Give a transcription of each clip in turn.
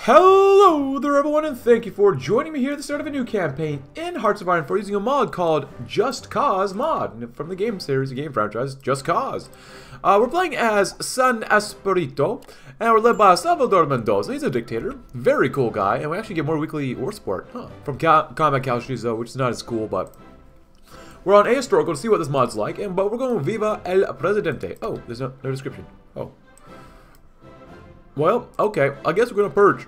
Hello there everyone, and thank you for joining me here at the start of a new campaign in Hearts of Iron 4 using a mod called Just Cause Mod from the game series, the game franchise, Just Cause. We're playing as San Esperito, and we're led by Salvador Mendoza. He's a dictator, very cool guy, and we actually get more weekly war support from combat casualties though, which is not as cool, but we're on Ahistorical to see what this mod's like, but we're going Viva el Presidente. Oh, there's no description. Oh. Well, okay, I guess we're going to purge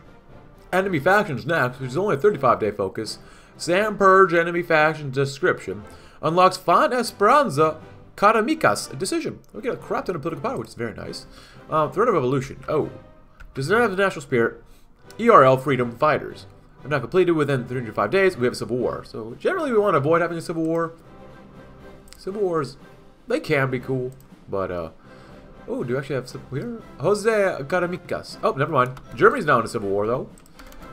enemy factions next, which is only a 35-day focus. Sam Purge Enemy Faction Description unlocks Fan Esperanza Caramicas Decision. We get a crap ton of political power, which is very nice. Threat of Evolution. Oh. Does not have the National Spirit. ERL Freedom Fighters. If not completed within 305 days, we have a Civil War. So, generally, we want to avoid having a Civil War. Civil Wars, they can be cool, but, oh, do we actually have some here? Jose Caramicas. Oh, never mind. Germany's now in a civil war, though.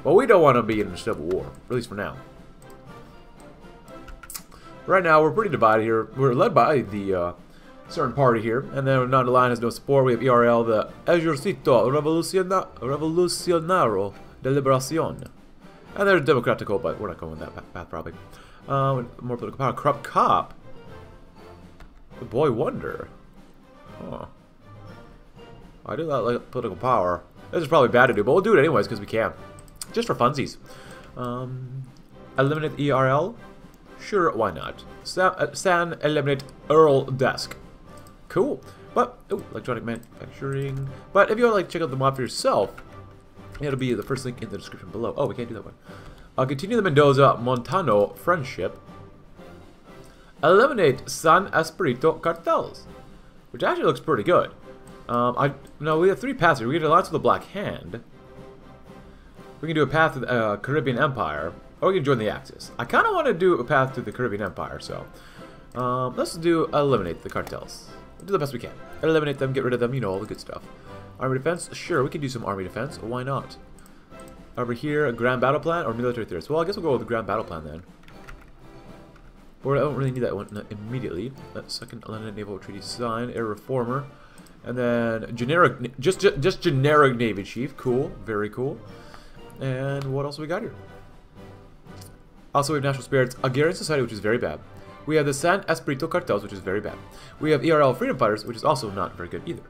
Well, we don't want to be in a civil war, at least for now. Right now, we're pretty divided here. We're led by the certain party here, and then not aligned has no support. We have ERL, the Ejercito Revolucionario de Liberacion, and they're democratical, but we're not going that path probably. More political power. Corrupt Cop. The Boy Wonder. Huh. I do that like political power. This is probably bad to do, but we'll do it anyways because we can. Just for funsies. Eliminate ERL? Sure, why not? San eliminate Earl Desk. Cool. But, ooh, electronic manufacturing. But if you want to like, check out the mod for yourself, it'll be the first link in the description below. Oh, we can't do that one. Continue the Mendoza-Montano friendship. Eliminate San Esperito cartels. Which actually looks pretty good. No, we have three paths here. We can do lots of the Black Hand. We can do a path to the Caribbean Empire, or we can join the Axis. I kind of want to do a path to the Caribbean Empire, so let's do eliminate the cartels. We'll do the best we can. Eliminate them, get rid of them, you know, all the good stuff. Army defense, sure, we can do some army defense. Why not? Over here, a grand battle plan or military theorist. Well, I guess we'll go with the grand battle plan then. Or I don't really need that one immediately. That second Atlantic naval treaty sign, air reformer. And then generic, just generic Navy Chief. Cool, very cool. And what else we got here? Also, we have National Spirits, Agarian Society, which is very bad. We have the San Esperito Cartels, which is very bad. We have ERL Freedom Fighters, which is also not very good either.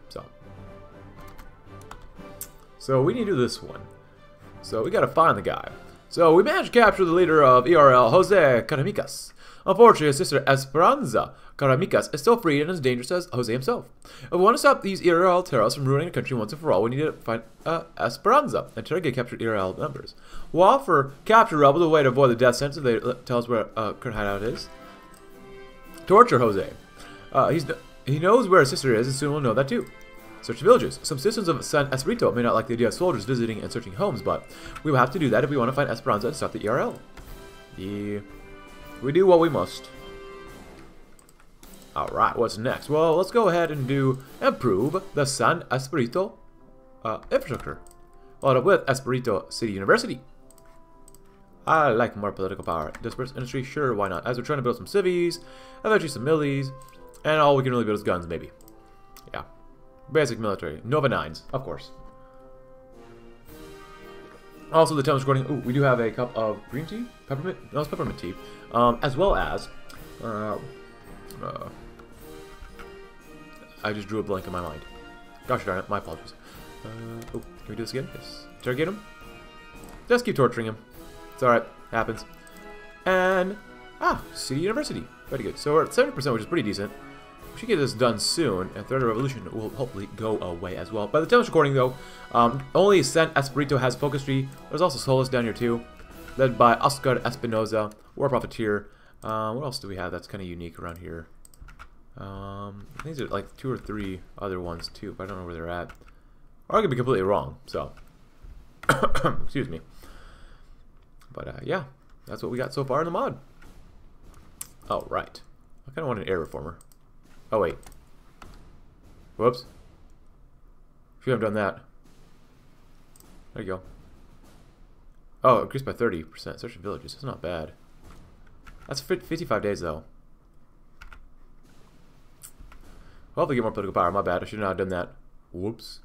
So we need to do this one. So we gotta find the guy. So we managed to capture the leader of ERL, Jose Caramicas. Unfortunately, his sister Esperanza Caramicas is still freed and as dangerous as Jose himself. If we want to stop these ERL terrorists from ruining the country once and for all, we need to find Esperanza and try to get captured ERL members. We'll offer capture rebels a way to avoid the death sentence if they tell us where current hideout is. Torture Jose. He knows where his sister is and soon we'll know that too. Search villages. Some citizens of San Esperito may not like the idea of soldiers visiting and searching homes, but we will have to do that if we want to find Esperanza and stop the ERL. We do what we must. Alright, what's next? Well, let's go ahead and improve the San Esperito infrastructure. Followed up with Esperito City University. I like more political power. Disperse industry? Sure, why not? As we're trying to build some civies, eventually some millies, and all we can really build is guns, maybe. Yeah. Basic military. Nova 9s, of course. Also, the time is recording. Ooh, we do have a cup of green tea? Peppermint? No, it's peppermint tea. As well as... I just drew a blank in my mind. Gosh darn it, my apologies. Oh, can we do this again? Yes. Interrogate him? Just keep torturing him. It's alright. Happens. And... ah, City University. Very good. So we're at 70%, which is pretty decent. We should get this done soon, and Threat of Revolution will hopefully go away as well. By the time of recording, though, only San Esperito has Focus Tree. There's also Solus down here, too, led by Oscar Espinoza, War Profiteer. What else do we have that's kind of unique around here? I think there's like two or three other ones, too, but I don't know where they're at. Or I could be completely wrong, so. Excuse me. But, yeah, that's what we got so far in the mod. Oh, right. I kind of want an air reformer. Oh, wait. Whoops. Should have done that. There you go. Oh, increased by 30%. Search villages. That's not bad. That's 55 days, though. We'll have to get more political power. My bad. I should not have done that. Whoops.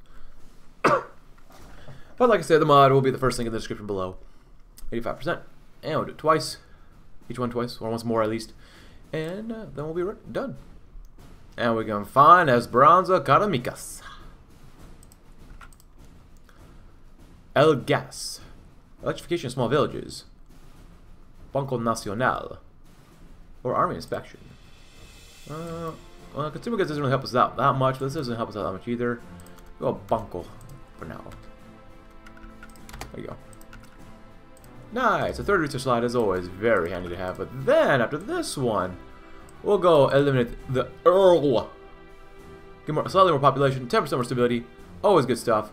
But like I said, the mod will be the first link in the description below. 85%. And we'll do it twice. Each one twice, or once more at least. And then we'll be done. And we're going to find Esperanza Caramicas. El Gas. Electrification of small villages. Banco Nacional. Or army inspection. Well, consumer goods doesn't really help us out that much, but this doesn't help us out that much either. We'll go Banco for now. There you go. Nice! The third research slide is always very handy to have, but then after this one, we'll go eliminate the Earl. Get more, slightly more population, 10% more stability, always good stuff.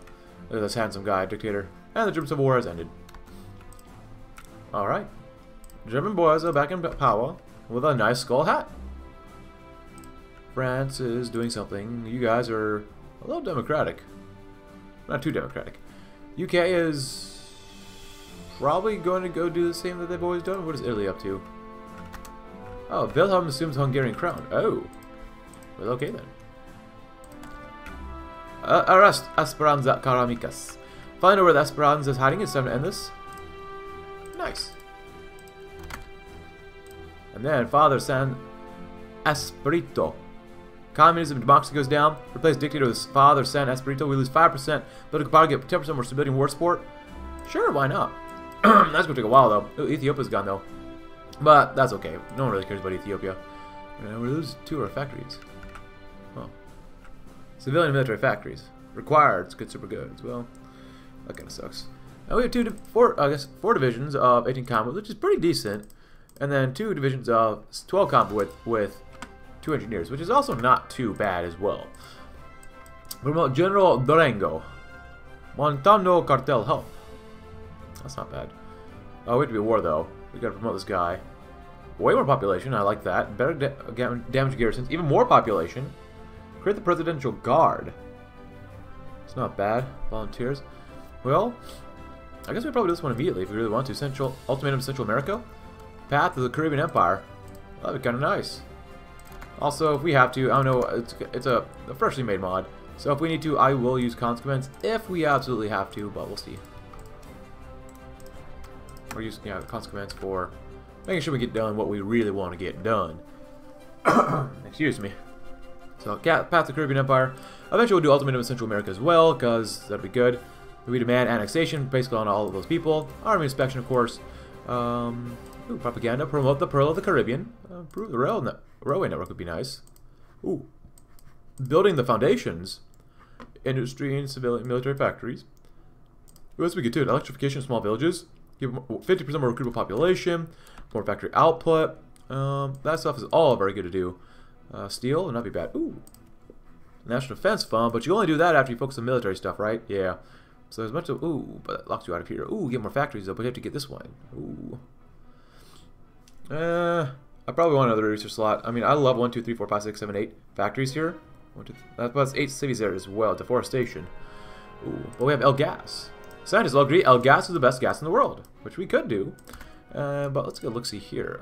Look at this handsome guy, dictator. And the German Civil War has ended. Alright. German boys are back in power with a nice skull hat. France is doing something. You guys are a little democratic. Not too democratic. UK is probably going to go do the same that they've always done. What is Italy up to? Oh, Wilhelm assumes Hungarian crown. Oh. Well, okay then. Arrest Esperanza Caramicas. Find out where the Esperanza is hiding. It's time to end this. Nice. And then Father San Esperito. Communism and democracy goes down. Replace dictator with Father San Esperito. We lose 5%. Political power, get 10% more stability in war support. Sure, why not? That's gonna take a while though. Ooh, Ethiopia's gone though. But that's okay. No one really cares about Ethiopia. And we lose 2 of our factories. Huh. Civilian and military factories. Required good super goods. Well, that kinda sucks. And we have 4 divisions of 18 combat, which is pretty decent. And then 2 divisions of 12 combat with 2 engineers, which is also not too bad as well. What about General Durango? Montano Cartel help. That's not bad. Oh, we have to be at war though. We gotta promote this guy. Way more population, I like that. Better damage garrisons, even more population. Create the presidential guard. It's not bad. Volunteers. Well, I guess we probably do this one immediately if we really want to. Central ultimatum, Central America, path to the Caribbean Empire. That'd be kind of nice. Also, if we have to, I don't know. It's a freshly made mod, so if we need to, I will use consequence if we absolutely have to. But we'll see. We're using the consequence for making sure we get done what we really want to get done. Excuse me. So, path to the Caribbean Empire. Eventually, we'll do ultimatum in Central America as well, because that'd be good. We demand annexation, basically on all of those people. Army inspection, of course. Ooh, propaganda. Promote the Pearl of the Caribbean. Improve the railway network would be nice. Ooh, building the foundations. Industry and civilian military factories. What else we could do? Electrification of small villages. Give 50% more recruitable population, more factory output. That stuff is all very good to do. Steel would not be bad. Ooh, National Defense Fund, but you only do that after you focus on military stuff, right? Yeah. So there's much of ooh, but that locks you out of here. Ooh, get more factories though, but you have to get this one. Ooh. I probably want another research slot. I mean, I love 1, 2, 3, 4, 5, 6, 7, 8 factories here. 1, 2, 3, that's 8 cities there as well. Deforestation. Ooh, but we have El Gas. Scientists all agree El Gas is the best gas in the world, which we could do. But let's go look-see here.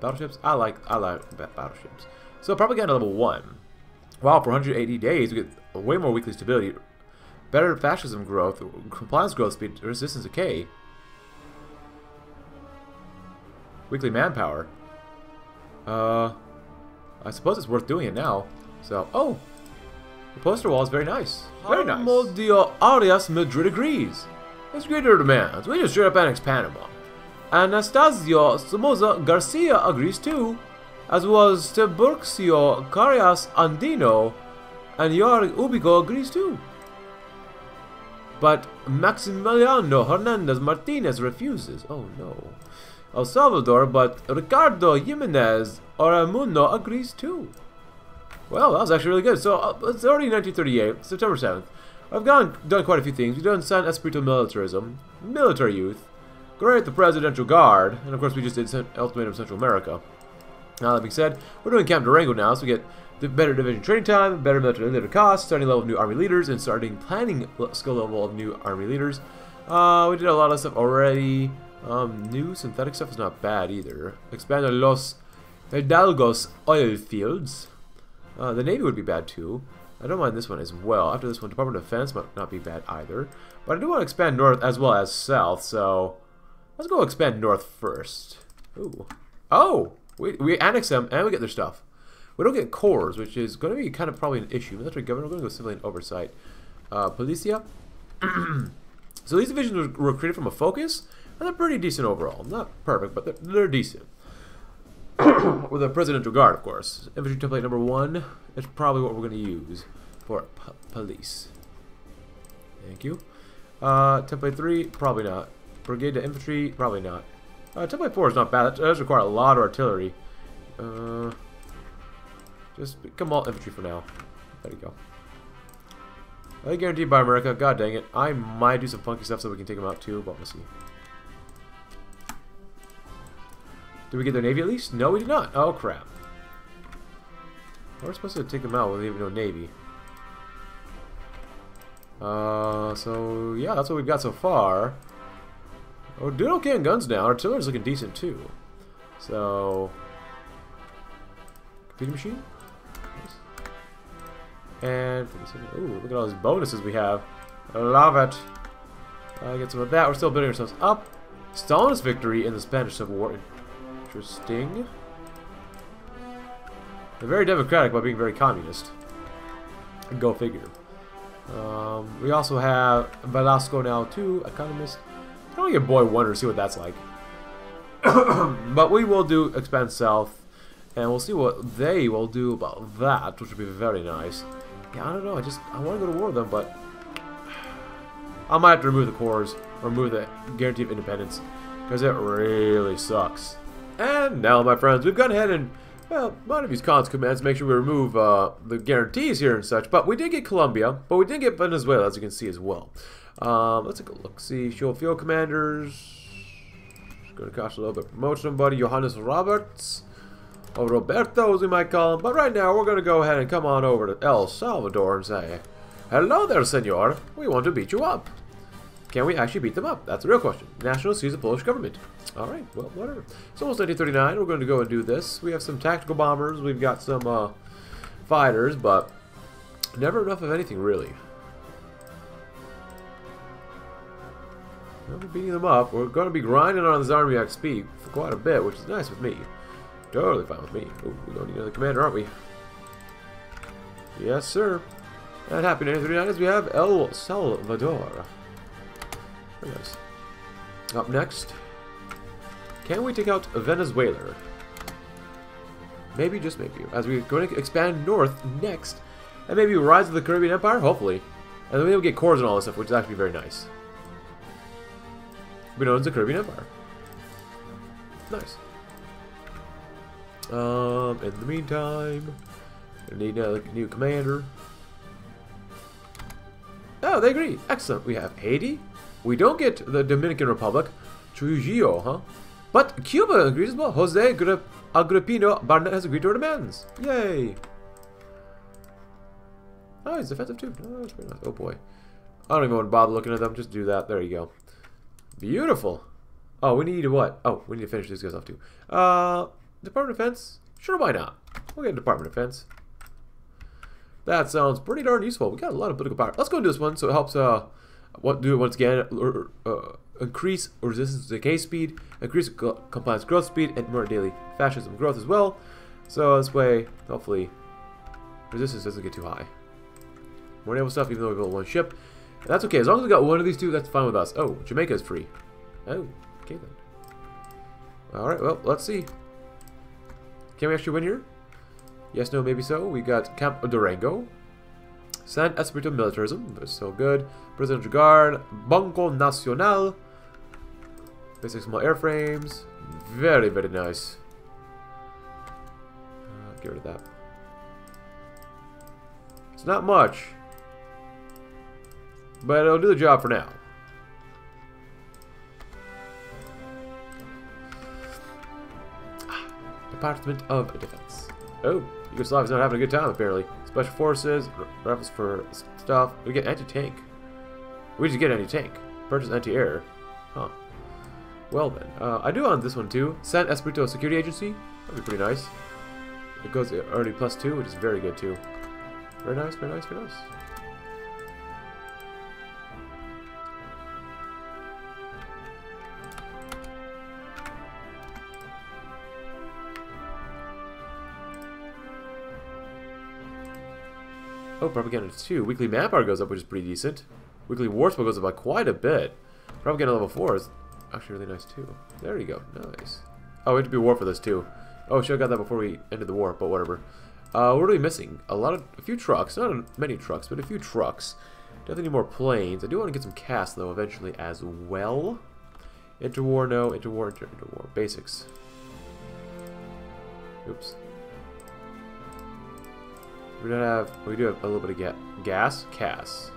Battleships. I like battleships. So propaganda level 1. Wow, for 180 days we get way more weekly stability, better fascism growth, compliance growth speed, resistance decay, weekly manpower. I suppose it's worth doing it now. So oh. The poster wall is very nice. Very nice. Harmodio Arias Madrid agrees. It's greater demands. We just straight up annex Panama. Anastasio Somoza Garcia agrees too, as was Tiburcio Carias Andino, and Jorge Ubico agrees too. But Maximiliano Hernandez Martinez refuses. Oh no. El Salvador, but Ricardo Jimenez Oramuno agrees too. Well, that was actually really good. So, it's already 1938, September 7th. I've done quite a few things. We've done San Esperito militarism, military youth, create the presidential guard, and of course we just did ultimatum Central America. Now that being said, we're doing Camp Durango now, so we get the better division training time, better military leader cost, starting level of new army leaders, and starting planning skill level of new army leaders. We did a lot of stuff already. New synthetic stuff is not bad either. Expanded Los Hidalgos oil fields. The Navy would be bad too. I don't mind this one as well. After this one, Department of Defense might not be bad either. But I do want to expand north as well as south, so let's go expand north first. Ooh. Oh! We annex them and we get their stuff. We don't get cores, which is going to be kind of probably an issue. Military government, we're going to go civilian oversight. Policia. So these divisions were created from a focus, and they're pretty decent overall. Not perfect, but they're decent. With a presidential guard, of course. Infantry template number 1. That's probably what we're going to use for police. Thank you. Template 3, probably not. Brigade to infantry, probably not. Template 4 is not bad. That does require a lot of artillery. Just become all infantry for now. There you go. I think guaranteed by America. God dang it. I might do some funky stuff so we can take them out too, but we'll see. Did we get their navy at least? No, we did not. Oh, crap. We're supposed to take them out with even no navy. So, yeah, that's what we've got so far. Oh, doing okay on guns now. Artillery's looking decent too. So... Computer machine? Nice. And... Ooh, look at all these bonuses we have. I love it. Get some of that. We're still building ourselves up. Stalin's victory in the Spanish Civil War. Interesting. They're very democratic by being very communist. Go figure. We also have Velasco now too, economist. I can only get boy wonder to see what that's like. But we will do expand south, and we'll see what they will do about that, which would be very nice. Yeah, I don't know. I want to go to war with them, but I might have to remove the cores, remove the guarantee of independence, because it really sucks. And now, my friends, we've gone ahead and, well, might have used Khan's commands to make sure we remove the guarantees here and such. But we did get Colombia, but we did get Venezuela, as you can see as well. Let's take a look. See, show field commanders. It's going to cost a little bit to promote somebody. Johannes Roberts, or Roberto, as we might call him. But right now, we're going to go ahead and come on over to El Salvador and say, hello there, senor. We want to beat you up. Can we actually beat them up? That's the real question. Nationalists use the Polish government. Alright, well, whatever. It's almost 1939. We're going to go and do this. We have some tactical bombers. We've got some fighters, but never enough of anything, really. We're beating them up. We're going to be grinding on this army XP for quite a bit, which is nice with me. Totally fine with me. Ooh, we don't need another commander, aren't we? Yes, sir. And happy 1939 as we have El Salvador. Very nice. Up next, can we take out Venezuela? Maybe, just maybe, as we're going to expand north next, and maybe rise of the Caribbean Empire, hopefully, and then we'll get cores and all this stuff, which is actually very nice. We know it's the Caribbean Empire. Nice. In the meantime, we need another new commander. Oh, they agree. Excellent. We have Haiti. We don't get the Dominican Republic, Trujillo, huh? But Cuba agrees as well. Jose Agrippino Barnett has agreed to our demands. Yay! Oh, he's defensive too. Oh, that's pretty nice. Oh boy. I don't even want to bother looking at them. Just do that. There you go. Beautiful. Oh, we need to what? Oh, we need to finish these guys off too. Department of Defense? Sure, why not? We'll get a Department of Defense. That sounds pretty darn useful. We got a lot of political power. Let's go do this one so it helps, do it once again, increase resistance to decay speed, increase compliance growth speed, and more daily fascism growth as well. So this way, hopefully, resistance doesn't get too high. More naval stuff, even though we built one ship. And that's okay, as long as we got one of these two, that's fine with us. Oh, Jamaica is free. Oh, okay then. Alright, well, let's see. Can we actually win here? Yes, no, maybe so. We got Camp Durango. San Esperito militarism, that's so good. Presidential Guard, Banco Nacional, basic small airframes, very, very nice. Get rid of that. It's not much, but it'll do the job for now. Department of Defense. Oh, Yugoslavia's not having a good time apparently. Special Forces, rifles for stuff. We get anti-tank. We just get anti-tank. Purchase anti-air. Huh. Well then. I do want this one too. San Esperito Security Agency. That'd be pretty nice. It goes already +2, which is very good too. Very nice, very nice, very nice. Oh, Propaganda 2. Weekly Manpower goes up, which is pretty decent. Weekly War Spell goes up by quite a bit. Propaganda level 4 is actually really nice, too. There you go. Nice. Oh, we have to be war for this, too. Oh, should have got that before we ended the war, but whatever. What are we missing? A few trucks. Not many trucks, but a few trucks. Definitely need more planes. I do want to get some casts, though, eventually, as well. Interwar, no. Interwar, interwar. Basics. Oops. We don't have... We do have a little bit of gas. Cass.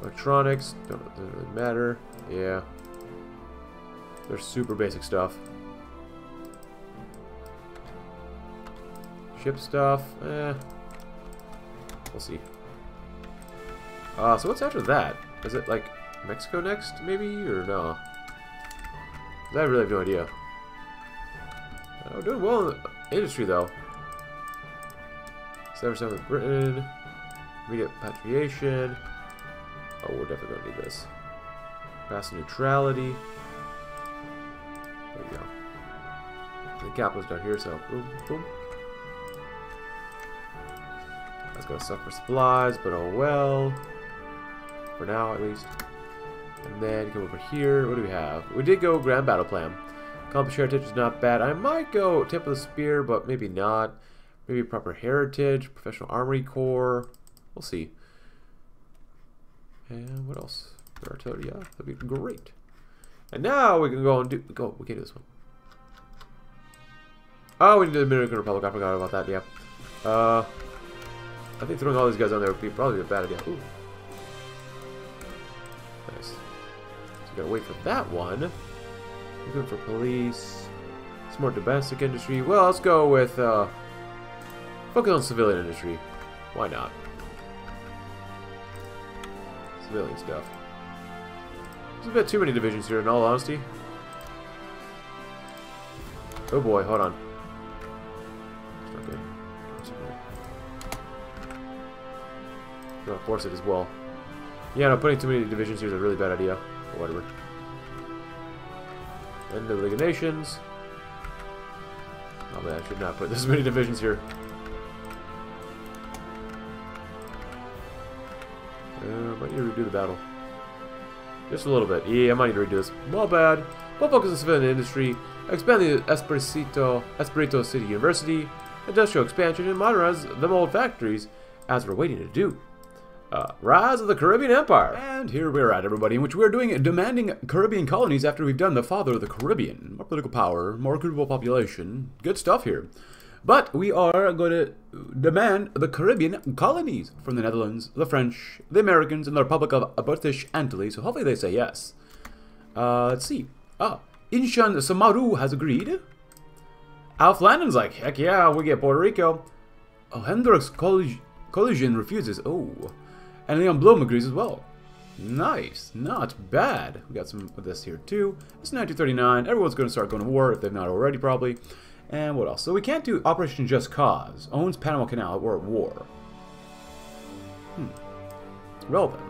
Electronics. Doesn't really matter. Yeah. They're super basic stuff. Ship stuff. Eh. We'll see. So what's after that? Is it, like, Mexico next, maybe? Or no? I really have no idea. We're doing well in the industry, though. 7% with Britain, immediate patriation. Oh, we're definitely gonna need this. Mass neutrality. There we go. The capital's down here, so boom, boom. That's gonna suck for supplies, but oh well. For now, at least. And then come over here. What do we have? We did go Grand Battle Plan. Accomplished heritage is not bad. I might go Tip of the Spear, but maybe not. Maybe proper heritage, professional armory corps. We'll see. And what else? Artillery, yeah, that'd be great. And now we can go and do. Go. We can do this one. Oh, we can do the Dominican Republic. I forgot about that. Yeah. I think throwing all these guys on there would be probably a bad idea. Ooh. Nice. So we gotta wait for that one. Looking for police. Some more domestic industry. Well, let's go with. Focus on civilian industry. Why not? Civilian stuff. There's a bit too many divisions here, in all honesty. Oh boy, hold on. That's not good. I'm gonna force it as well. Yeah, no, putting too many divisions here is a really bad idea. Or whatever. End of the League of Nations. Oh man, I should not put this many divisions here. Might need to redo the battle. Just a little bit. Yeah, I might need to redo this. Not bad. We'll focus on civilian industry, expand the Esperito City University, industrial expansion, and modernize them old factories, as we're waiting to do. Rise of the Caribbean Empire. And here we're at, everybody, in which we're doing demanding Caribbean colonies after we've done the Father of the Caribbean. More political power, more recruitable population. Good stuff here. But we are going to demand the Caribbean colonies from the Netherlands, the French, the Americans, and the Republic of British Antilles, so hopefully they say yes. Let's see. Ah, Inshan Samaru has agreed. Alf Landon's like, heck yeah, we get Puerto Rico. Oh, Hendricks Collision refuses. Oh. And Leon Blum agrees as well. Nice. Not bad. We got some of this here, too. It's 1939. Everyone's going to start going to war, if they've not already, probably. And what else? So we can't do Operation Just Cause. Owns Panama Canal. We're at war. Relevant.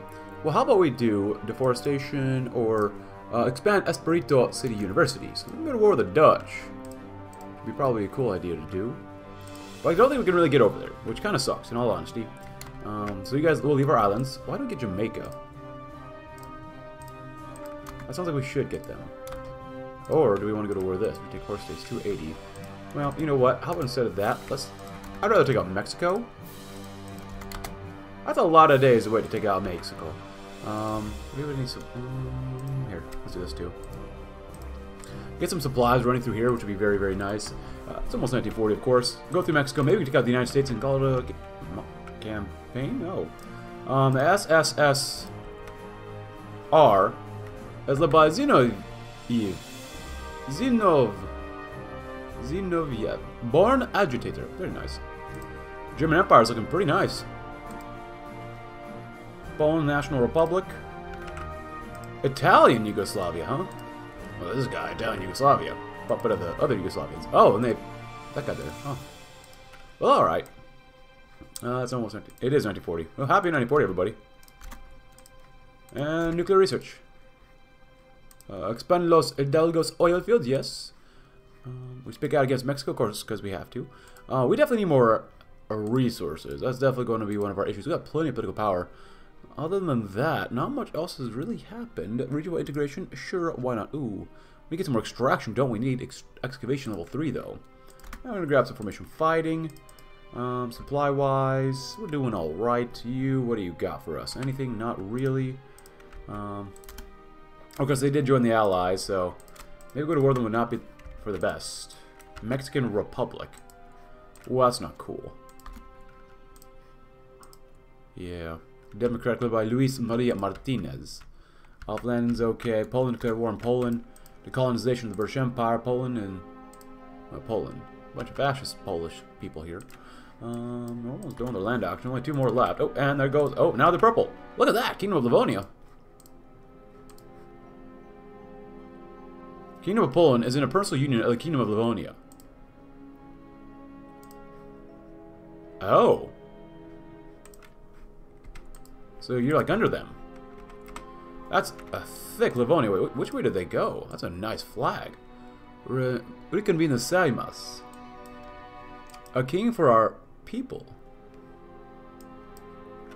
Well, how about we do deforestation or expand Esperito City University? So we can go to war with the Dutch. Would be probably a cool idea to do. But I don't think we can really get over there, which kind of sucks, in all honesty. So you guys will leave our islands. Why don't we get Jamaica? That sounds like we should get them. Or do we want to go to war with this? We take horse days, 280. Well, you know what? How about instead of that, I'd rather take out Mexico. That's a lot of days away to take out Mexico. We would need some... here, let's do this too. Get some supplies running through here, which would be very, very nice. It's almost 1940, of course. Go through Mexico. Maybe we can take out the United States and call it a campaign? No. The SSSR is led by Zinoviev. Born agitator. Very nice. German Empire is looking pretty nice. Poland National Republic. Italian Yugoslavia, huh? Well, this guy, Italian Yugoslavia. But of the other Yugoslavians. Oh, and that guy there. Huh. Well, alright. It's almost 19, it is 1940. Well, happy 1940, everybody. And nuclear research. Expand Los Hidalgos oil fields, yes. We speak out against Mexico, of course, because we have to. We definitely need more resources. That's definitely going to be one of our issues. We've got plenty of political power. Other than that, not much else has really happened. Regional integration? Sure, why not? Ooh, we get some more extraction, don't we? Need excavation level 3, though. I'm going to grab some formation fighting. Supply-wise, we're doing all right. You, what do you got for us? Anything? Not really. Of course, they did join the Allies, so maybe go to war with them would not be for the best. Mexican Republic. Well, that's not cool. Yeah. Democratically by Luis Maria Martinez. Outland's okay. Poland declared war on Poland. The colonization of the British Empire. Poland and... Poland. A bunch of fascist Polish people here. Almost done with their land auction. Only two more left. Oh, and there goes... Oh, now they're purple. Look at that! Kingdom of Livonia. Kingdom of Poland is in a personal union of the Kingdom of Livonia. Oh. So you're like under them. That's a thick Livonia. Wait, which way did they go? That's a nice flag. We can be in the Seimas. A king for our people.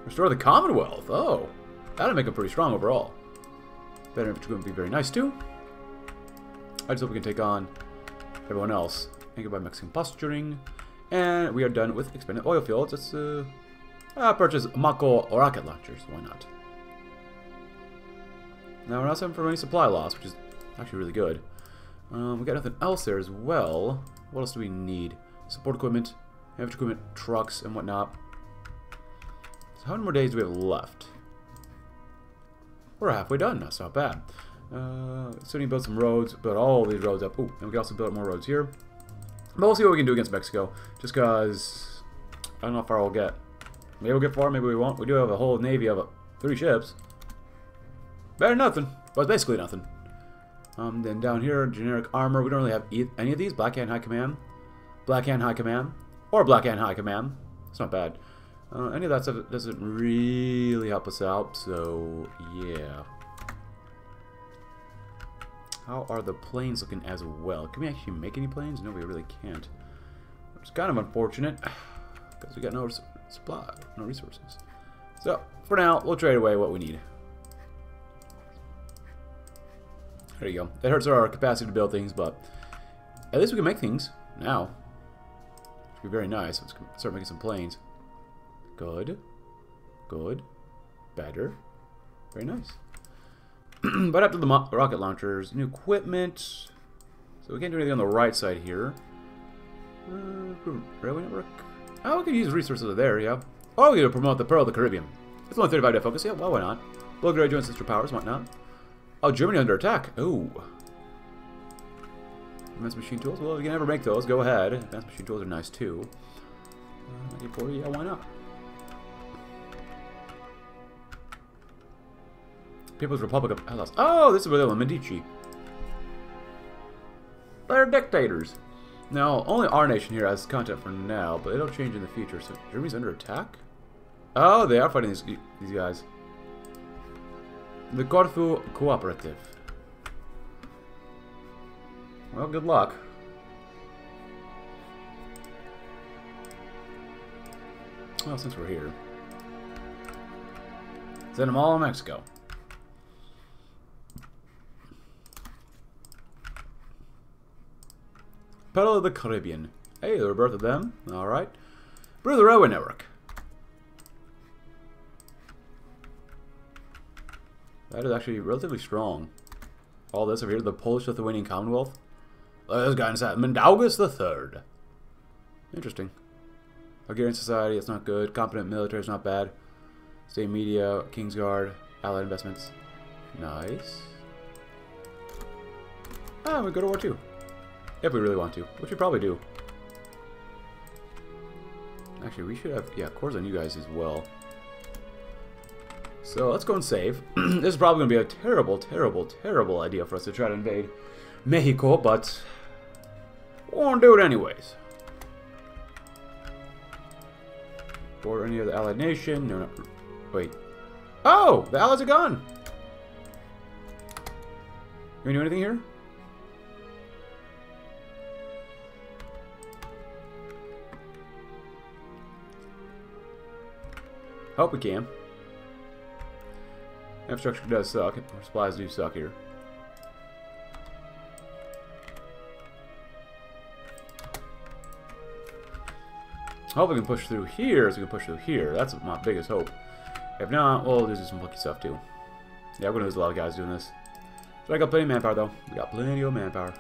Restore the Commonwealth. Oh. That'll make them pretty strong overall. Better if it's going to be very nice too. I just hope we can take on everyone else. Thank you by Mexican posturing. And we are done with expanded oil fields. Let's purchase Mako or rocket launchers. Why not? Now we're not suffering from any supply loss, which is actually really good. We got nothing else there as well. What else do we need? Support equipment, infantry equipment, trucks, and whatnot. So how many more days do we have left? We're halfway done. That's not bad. So we need to build some roads, build all these roads up. Ooh, and we can also build more roads here. But we'll see what we can do against Mexico, just because I don't know how far we'll get. Maybe we'll get far, maybe we won't. We do have a whole navy of 3 ships. Better than nothing. Well, it's basically nothing. Then down here, generic armor. We don't really have any of these. Black Hand High Command. Black Hand High Command. Or Black Hand High Command. It's not bad. Any of that stuff doesn't really help us out, so yeah. How are the planes looking as well? Can we actually make any planes? No, we really can't. Which is kind of unfortunate, because we got no supply, no resources. So, for now, we'll trade away what we need. There you go. That hurts our capacity to build things, but at least we can make things now. Which would be very nice. Let's start making some planes. Good. Good. Better. Very nice. But after the rocket launchers, new equipment. So we can't do anything on the right side here. Railway network. Oh, we could use resources there, yeah. Oh, we could promote the Pearl of the Caribbean. It's only 35-day focus, yeah, well, why not? Bulgaria joins sister powers, why not? Oh, Germany under attack. Ooh. Advanced machine tools. Well, if you can never make those, go ahead. Advanced machine tools are nice too. 94, yeah, why not? People's Republic of Hellas. Oh, this is where they were Medici. They're dictators. Now, only our nation here has content for now, but it'll change in the future. So, Germany's under attack? Oh, they are fighting these guys. The Corfu Cooperative. Well, good luck. Well, since we're here, send them all to Mexico. Pearl of the Caribbean. Hey, the rebirth of them. Alright. Brew the railway network. That is actually relatively strong. All this over here, the Polish Lithuanian Commonwealth. This guy inside. Mandaugas the Third. Interesting. Hungarian society, it's not good. Competent military is not bad. State media, Kingsguard, Allied investments. Nice. Ah, we go to war too. If we really want to, which we probably do. Actually, we should have, yeah, cores on you guys as well. So let's go and save. This is probably going to be a terrible, terrible, terrible idea for us to try to invade Mexico, but we're going to do it anyways. border near the Allied nation. No, no. Wait. Oh! The Allies are gone! Can we do anything here? Hope we can. Infrastructure does suck. Supplies do suck here. Hope we can push through here as we can push through here. That's my biggest hope. If not, we'll just do some lucky stuff too. Yeah, we're gonna lose a lot of guys doing this. So I got plenty of manpower though. We got plenty of manpower.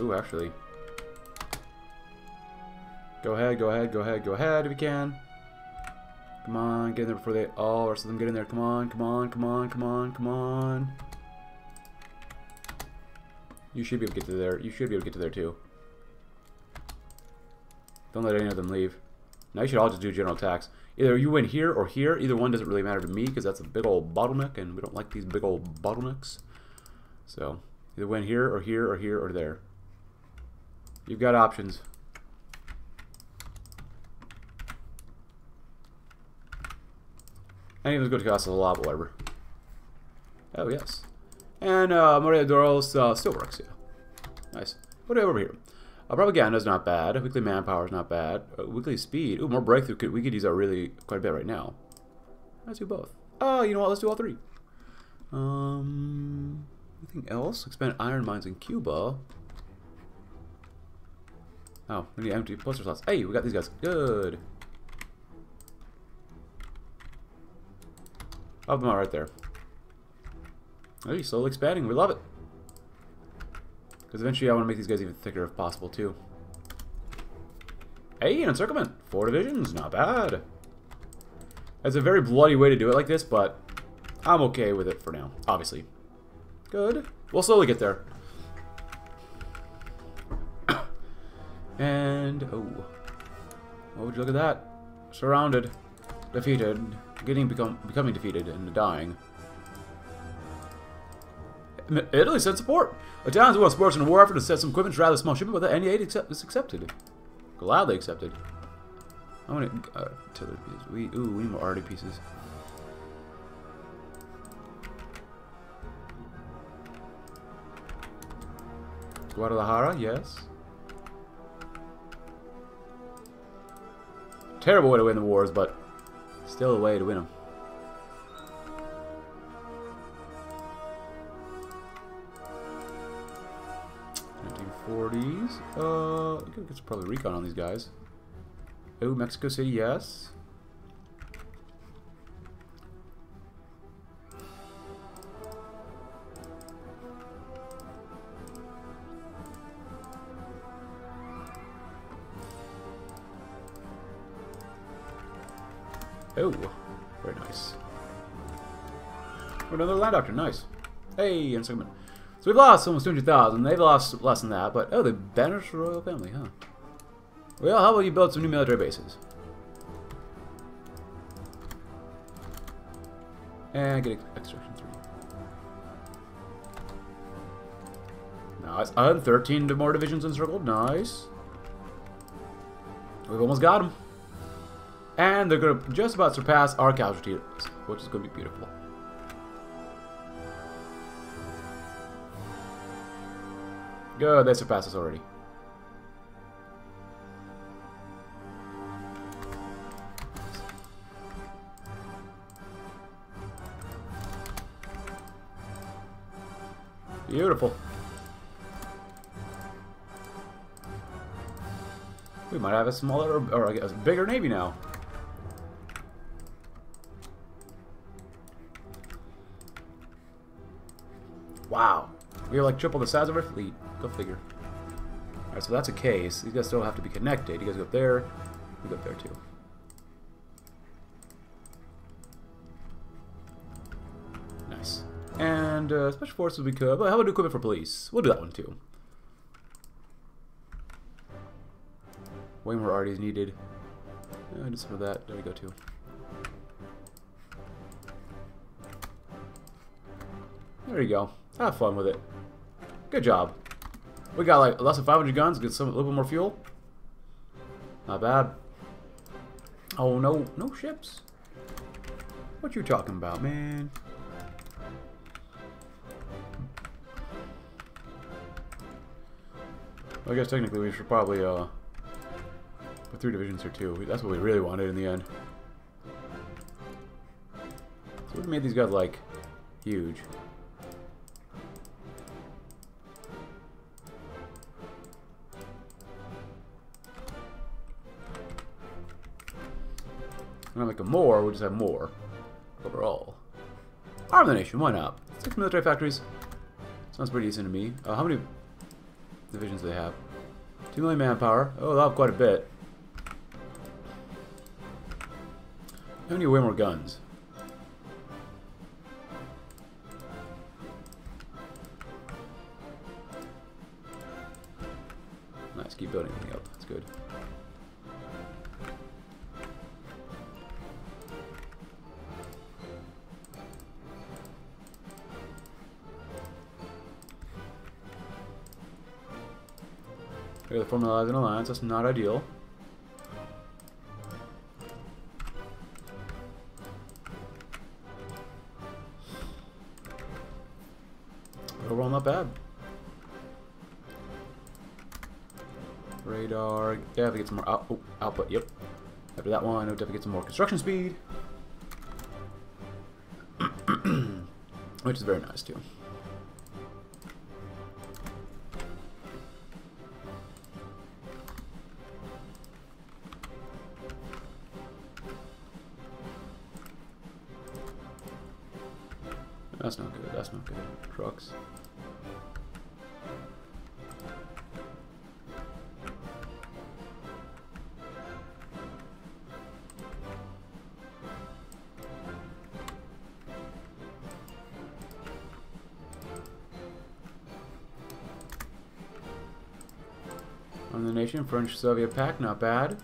Ooh, actually. Go ahead, go ahead, go ahead, go ahead if you can. Come on, get in there before they all, the rest of them get in there. Come on, come on, come on, come on, come on. You should be able to get to there. You should be able to get to there too. Don't let any of them leave. Now you should all just do general attacks. Either you win here or here. Either one doesn't really matter to me because that's a big old bottleneck and we don't like these big old bottlenecks. So, either win here or here or here or there. You've got options. Any of them's going to cost us a lot, whatever. Oh, yes. And Maria Doro's still works, yeah. Nice. What do we have over here? Propaganda's not bad. Weekly manpower's not bad. Weekly speed. Ooh, more breakthrough. We could use that really quite a bit right now. Let's do both. Oh, you know what? Let's do all three. Anything else? Expand iron mines in Cuba. Oh, we need empty poster slots. Hey, we got these guys. Good. Pop them out right there. Oh, you're slowly expanding. We love it. Because eventually I want to make these guys even thicker if possible, too. Hey, an encirclement. 4 divisions. Not bad. That's a very bloody way to do it like this, but I'm okay with it for now, obviously. Good. We'll slowly get there. And, oh. Oh, would you look at that? Surrounded. Defeated. Becoming defeated and dying. Italy sent support. Italians won sports and war effort to set some equipment to rather small shipment, but any aid is accepted. Gladly accepted. I want to... tiller pieces. Ooh, we need more arty pieces. Guadalajara, yes. Terrible way to win the wars, but still a way to win them. I think it's probably recon on these guys. Oh, Mexico City, yes. Oh, very nice. Oh, another land doctor, nice. Hey, and segment. So we've lost almost 200,000. They've lost less than that, but oh, they banished the royal family, huh? Well, how about you build some new military bases? And get extraction 3. Nice. 13 more divisions encircled. Nice. We've almost got them. And they're going to just about surpass our casualties, which is going to be beautiful. Good, they surpassed us already. Beautiful. We might have a smaller, or a bigger navy now. Wow, we are like triple the size of our fleet. Go figure. All right, so that's a case. These guys still have to be connected. You guys go up there. We go up there too. Nice. And special forces we could. But how about do equipment for police? We'll do that one too. Way more arty is needed. I did some of that. There we go too. There you go. Have fun with it. Good job. We got like less than 500 guns. Get some a little bit more fuel. Not bad. Oh no, no ships. What you talking about, man? Well, I guess technically we should probably put 3 divisions here too. That's what we really wanted in the end. So we made these guys like huge. Not like a more, we'll just have more overall. Arm the nation, why not? 6 military factories. Sounds pretty decent to me. How many divisions do they have? 2 million manpower. Oh, they'll have quite a bit. I need way more guns. Nice, keep building everything up. That's good. We gotta formalize an alliance, that's not ideal. But overall, not bad. Radar, definitely get some more output, yep. After that one, we'll definitely get some more construction speed. Which is very nice, too. That's not good, that's not good. Trucks. On the nation, French-Soviet pact, not bad.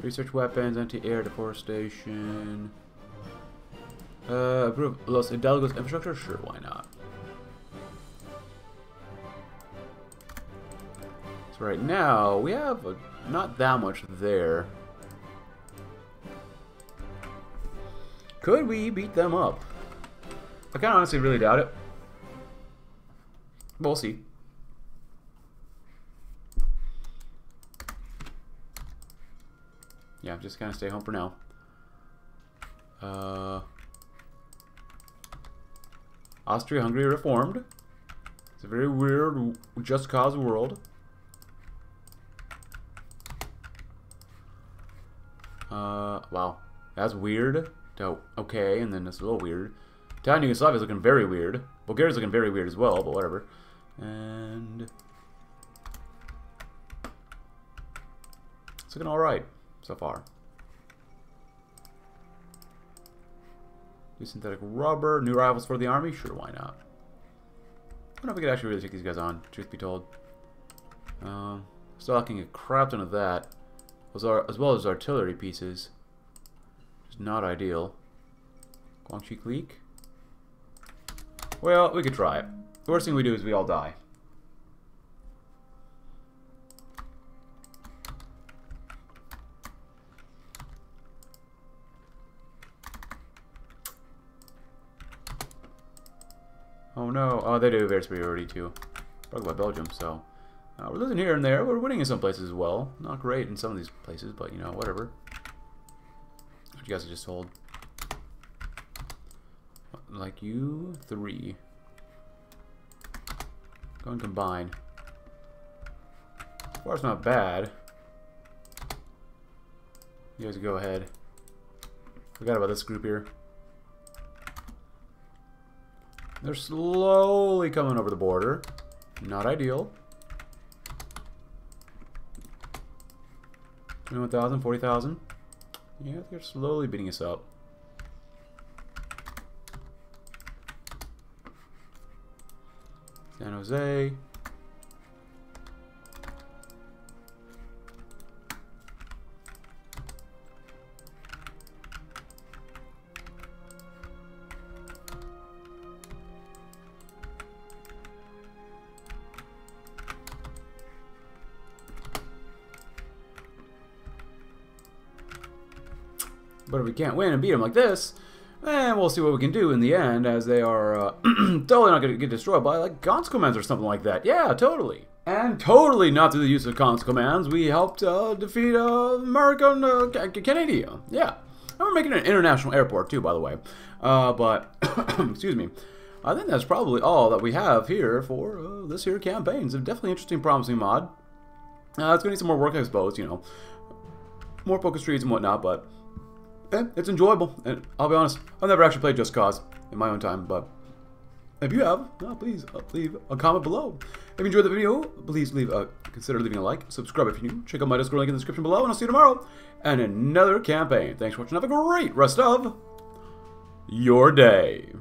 Research weapons, anti-air, deforestation. Approve Los Hidalgos infrastructure? Sure, why not? So right now, we have not that much there. Could we beat them up? I kind of honestly really doubt it. We'll see. Yeah, just kind of stay home for now. Austria-Hungary reformed. It's a very weird Just Cause world. Wow. That's weird. Okay, and then it's a little weird. Italian Yugoslavia is looking very weird. Bulgaria's looking very weird as well, but whatever. And it's looking alright so far. New synthetic rubber, new rivals for the army? Sure, why not? I don't know if we could actually really take these guys on, truth be told. Still lacking a crap ton of that, as well as artillery pieces. Which is not ideal. Guangxi clique? Well, we could try it. The worst thing we do is we all die. Oh no, oh they do have air superiority too. Talk about Belgium, so. We're losing here and there, we're winning in some places as well. Not great in some of these places, but you know, whatever. What you guys just sold. Like you, 3. Go and combine. Well, it's not bad. You guys go ahead. Forgot about this group here. They're slowly coming over the border. Not ideal. 21,000, 40,000. Yeah, they're slowly beating us up. San Jose. But if we can't win and beat them like this, then we'll see what we can do in the end, as they are totally not going to get destroyed by, like, Gaunt's commands or something like that. Yeah, totally. And totally not through the use of Gaunt's commands, we helped defeat American Canada. Yeah. And we're making an international airport, too, by the way. But, excuse me. I think that's probably all that we have here for this here campaign. It's a definitely interesting, promising mod. It's going to need some more work, I suppose, you know. More focus trees and whatnot, but it's enjoyable. And I'll be honest, I've never actually played Just Cause in my own time, but if you have, please leave a comment below. If you enjoyed the video, please leave a, consider leaving a like, subscribe if you're new, check out my Discord link in the description below, and I'll see you tomorrow and another campaign. Thanks for watching. Have a great rest of your day.